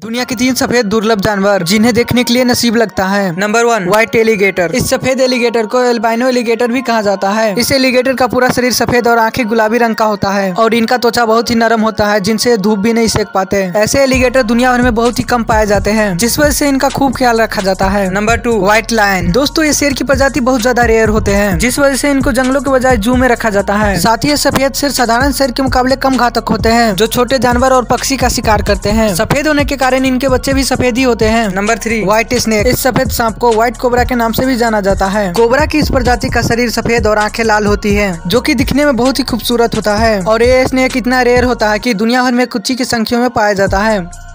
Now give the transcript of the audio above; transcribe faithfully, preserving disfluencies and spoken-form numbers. दुनिया के तीन सफेद दुर्लभ जानवर जिन्हें देखने के लिए नसीब लगता है। Number one, white alligator. इस सफेद एलिगेटर को एल्बाइनो एलिगेटर भी कहा जाता है। इस एलिगेटर का पूरा शरीर सफेद और आंखें गुलाबी रंग का होता है और इनका त्वचा बहुत ही नरम होता है, जिनसे धूप भी नहीं सेक पाते। ऐसे एलिगेटर दुनिया भर में बहुत ही कम पाए जाते हैं, जिस वजह से इनका खूब ख्याल रखा जाता है। Number two, white lion. दोस्तों, ये शेर की प्रजाति बहुत ज्यादा रेयर होते हैं, जिस वजह से इनको जंगलों के बजाय जू में रखा जाता है। साथ ही सफेद शेर साधारण शेर के मुकाबले कम घातक होते हैं, जो छोटे जानवर और पक्षी का शिकार करते हैं। सफेद होने के कारण इनके बच्चे भी सफेद ही होते हैं। Number three, white snake. इस सफेद सांप को व्हाइट कोबरा के नाम से भी जाना जाता है। कोबरा की इस प्रजाति का शरीर सफेद और आंखें लाल होती हैं, जो कि दिखने में बहुत ही खूबसूरत होता है और ये स्नेक इतना रेयर होता है कि दुनिया भर में कुछ की संख्या में पाया जाता है।